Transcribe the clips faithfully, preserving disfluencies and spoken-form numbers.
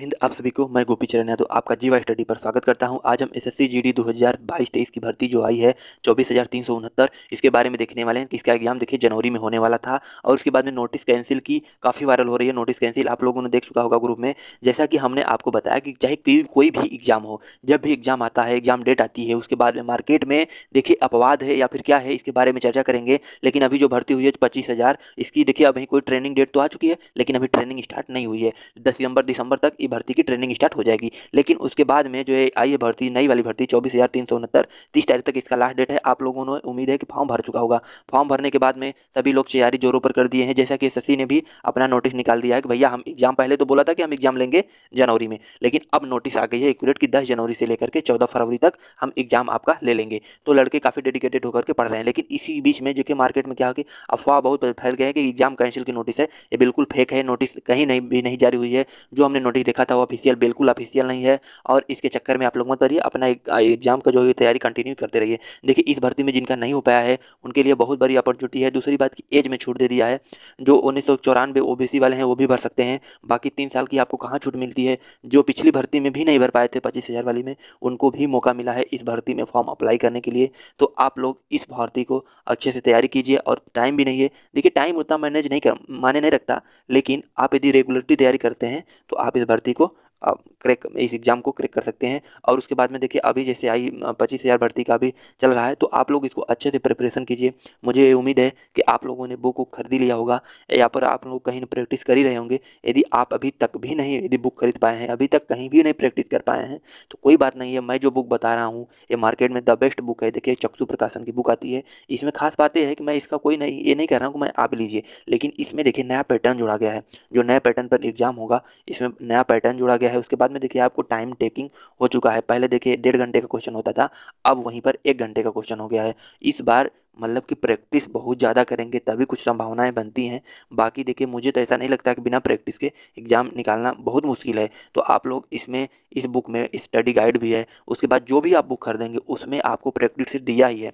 हिंद, आप सभी को मैं गोपी चरण है तो आपका जीवा स्टडी पर स्वागत करता हूं। आज हम एसएससी जीडी दो हज़ार बाईस तेईस की भर्ती जो आई है चौबीस हज़ार तीन सौ उनहत्तर, इसके बारे में देखने वाले हैं कि इसका एग्जाम देखिए जनवरी में होने वाला था और उसके बाद में नोटिस कैंसिल की काफ़ी वायरल हो रही है। नोटिस कैंसिल आप लोगों ने देख चुका होगा ग्रुप में। जैसा कि हमने आपको बताया कि चाहे कोई भी एग्जाम हो, जब भी एग्जाम आता है, एग्जाम डेट आती है, उसके बाद में मार्केट में देखिए अपवाद है या फिर क्या है, इसके बारे में चर्चा करेंगे। लेकिन अभी जो भर्ती हुई है पच्चीस हज़ार इसकी देखिए अभी कोई ट्रेनिंग डेट तो आ चुकी है लेकिन अभी ट्रेनिंग स्टार्ट नहीं हुई है। दस दिसंबर दिसंबर तक भर्ती की ट्रेनिंग स्टार्ट हो जाएगी। लेकिन उसके बाद में जो है आई है भर्ती, नई वाली भर्ती चौबीस हज़ार तीन सौ उनहत्तर, तीस तारीख तक इसका लास्ट डेट है। आप लोगों ने उम्मीद है कि फॉर्म भर चुका होगा। फॉर्म भरने के बाद में सभी लोग तैयारी जोरों पर कर दिए हैं। जैसा कि एसएससी ने भी अपना नोटिस निकाल दिया है कि भैया हम एग्जाम, पहले तो बोला था कि हम एग्जाम लेंगे जनवरी में, लेकिन अब नोटिस आ गई है एक्यूरेट की दस जनवरी से लेकर के चौदह फरवरी तक हम एग्जाम आपका ले लेंगे। तो लड़के काफ़ी डेडिकेटेड होकर के पढ़ रहे हैं। लेकिन इसी बीच में जो कि मार्केट में क्या हो कि अफवाह बहुत फैल गए हैं कि एग्जाम कैंसिल की नोटिस है। ये बिल्कुल फेक है, नोटिस कहीं नहीं भी नहीं जारी हुई है। जो हमने नोटिस देखा था वो ऑफिशियल बिल्कुल ऑफिशियल नहीं है और इसके चक्कर में आप लोग मत पड़िए, अपना एग्जाम का जो है तैयारी कंटिन्यू करते रहिए। देखिए इस भर्ती में जिनका नहीं हो पाया है उनके लिए बहुत बड़ी अपॉर्चुनिटी है। दूसरी बात की एज में छूट दे दिया है, जो उन्नीस सौ चौरानवे ओ बी सी वाले हैं वो भी भर सकते हैं। बाकी तीन साल की आपको कहाँ छूट मिलती है। जो पिछली भर्ती में भी नहीं भर पाए थे पच्चीस हज़ार वाली में, उनको भी मौका मिला है इस भर्ती में फॉर्म अप्लाई करने के लिए। तो आप लोग इस भर्ती को अच्छे से तैयारी कीजिए। और टाइम भी नहीं है, देखिए टाइम उतना मैनेज नहीं कर माने नहीं रखता, लेकिन आप यदि रेगुलरली तैयारी करते हैं तो आप इस भर्ती को आप क्रैक इस एग्ज़ाम को क्रैक कर सकते हैं। और उसके बाद में देखिए अभी जैसे आई पच्चीस हज़ार भर्ती का भी चल रहा है, तो आप लोग इसको अच्छे से प्रिपरेशन कीजिए। मुझे उम्मीद है कि आप लोगों ने बुक को खरीद लिया होगा या पर आप लोग कहीं प्रैक्टिस कर ही रहे होंगे। यदि आप अभी तक भी नहीं यदि बुक खरीद पाए हैं, अभी तक कहीं भी नहीं प्रैक्टिस कर पाए हैं, तो कोई बात नहीं है। मैं जो बुक बता रहा हूँ ये मार्केट में द बेस्ट बुक है। देखिए चक्षु प्रकाशन की बुक आती है। इसमें खास बात यह है कि मैं इसका कोई नहीं ये नहीं कह रहा हूँ कि मैं आप लीजिए, लेकिन इसमें देखिए नया पैटर्न जोड़ा गया है। जो नया पैटर्न पर एग्जाम होगा इसमें नया पैटर्न जोड़ा गया है। उसके बाद में देखिए आपको टाइम टेकिंग हो चुका है। पहले देखिए डेढ़ घंटे का क्वेश्चन होता था, अब वहीं पर एक घंटे का क्वेश्चन हो गया है। इस बार मतलब कि प्रैक्टिस बहुत ज़्यादा करेंगे तभी कुछ संभावनाएं बनती हैं। बाकी देखिए मुझे तो ऐसा नहीं लगता कि बिना प्रैक्टिस के एग्ज़ाम निकालना बहुत मुश्किल है। तो आप लोग इसमें इस बुक में स्टडी गाइड भी है। उसके बाद जो भी आप बुक खरीदेंगे उसमें आपको प्रैक्टिस दिया ही है।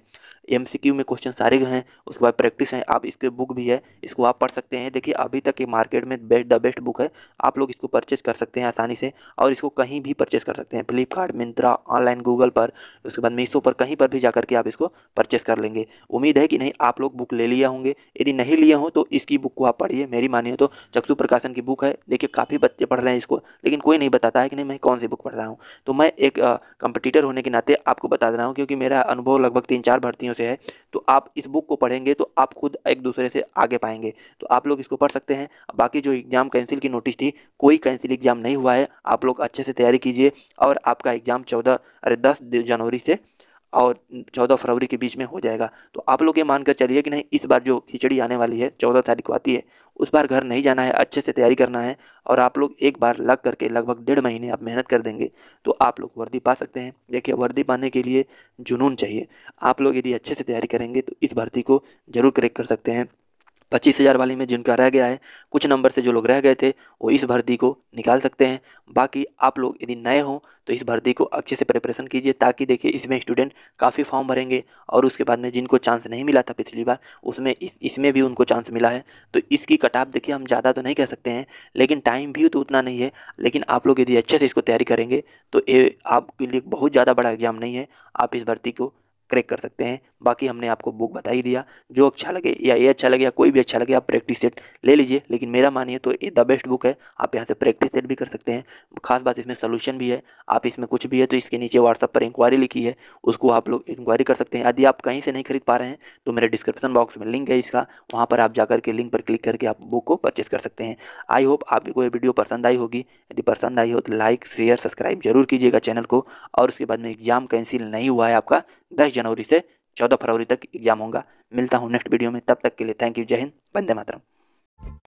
एमसीक्यू में क्वेश्चन सारे हैं, उसके बाद प्रैक्टिस है। आप इसके बुक भी है, इसको आप पढ़ सकते हैं। देखिए अभी तक ये मार्केट में बेस्ट द बेस्ट बुक है। आप लोग इसको परचेस कर सकते हैं आसानी से और इसको कहीं भी परचेस कर सकते हैं, फ्लिपकार्ट, मिंत्रा, ऑनलाइन गूगल पर, उसके बाद मीसो पर, कहीं पर भी जा करके आप इसको परचेस कर लेंगे। उम्मीद है कि नहीं आप लोग बुक ले लिए होंगे। यदि नहीं लिए हो तो इसकी बुक को आप पढ़िए। मेरी मानिए तो चक्षु प्रकाशन की बुक है। देखिए काफ़ी बच्चे पढ़ रहे हैं इसको, लेकिन कोई नहीं बताता है कि नहीं मैं कौन सी बुक पढ़ रहा हूँ। तो मैं एक कंपटीटर होने के नाते आपको बता दे रहा हूँ, क्योंकि मेरा अनुभव लगभग तीन चार भर्तियों से है। तो आप इस बुक को पढ़ेंगे तो आप खुद एक दूसरे से आगे पाएंगे। तो आप लोग इसको पढ़ सकते हैं। बाकी जो एग्ज़ाम कैंसिल की नोटिस थी, कोई कैंसिल एग्ज़ाम नहीं हुआ है। आप लोग अच्छे से तैयारी कीजिए और आपका एग्ज़ाम चौदह अरे दस जनवरी से और चौदह फरवरी के बीच में हो जाएगा। तो आप लोग ये मानकर चलिए कि नहीं इस बार जो खिचड़ी आने वाली है चौदह तारीख को आती है, उस बार घर नहीं जाना है, अच्छे से तैयारी करना है। और आप लोग एक बार लग करके लगभग डेढ़ महीने आप मेहनत कर देंगे तो आप लोग वर्दी पा सकते हैं। देखिए वर्दी पाने के लिए जुनून चाहिए। आप लोग यदि अच्छे से तैयारी करेंगे तो इस भर्ती को जरूर क्रैक कर सकते हैं। पच्चीस हज़ार वाली में जिनका रह गया है, कुछ नंबर से जो लोग रह गए थे, वो इस भर्ती को निकाल सकते हैं। बाकी आप लोग यदि नए हों तो इस भर्ती को अच्छे से प्रिपरेशन कीजिए, ताकि देखिए इसमें स्टूडेंट काफ़ी फॉर्म भरेंगे। और उसके बाद में जिनको चांस नहीं मिला था पिछली बार, उसमें इस इसमें भी उनको चांस मिला है। तो इसकी कट ऑफ देखिए हम ज़्यादा तो नहीं कह सकते हैं, लेकिन टाइम भी तो उतना नहीं है। लेकिन आप लोग यदि अच्छे से इसको तैयारी करेंगे तो ये आपके लिए बहुत ज़्यादा बड़ा एग्जाम नहीं है। आप इस भर्ती को क्रैक कर सकते हैं। बाकी हमने आपको बुक बता ही दिया। जो अच्छा लगे या ये अच्छा लगे या कोई भी अच्छा लगे, आप प्रैक्टिस सेट ले लीजिए। लेकिन मेरा मानिए तो ये द बेस्ट बुक है। आप यहाँ से प्रैक्टिस सेट भी कर सकते हैं। खास बात इसमें सोल्यूशन भी है। आप इसमें कुछ भी है तो इसके नीचे व्हाट्सअप पर इंक्वायरी लिखी है, उसको आप लोग इंक्वायरी कर सकते हैं। यदि आप कहीं से नहीं खरीद पा रहे हैं तो मेरे डिस्क्रिप्शन बॉक्स में लिंक है इसका, वहाँ पर आप जाकर के लिंक पर क्लिक करके आप बुक को परचेस कर सकते हैं। आई होप आपको ये वीडियो पसंद आई होगी। यदि पसंद आई हो तो लाइक, शेयर, सब्सक्राइब जरूर कीजिएगा चैनल को। और उसके बाद में एग्जाम कैंसिल नहीं हुआ है आपका, दस जनवरी से चौदह फरवरी तक एग्जाम होगा। मिलता हूँ नेक्स्ट वीडियो में, तब तक के लिए थैंक यू। जय हिंद, वंदे मातरम।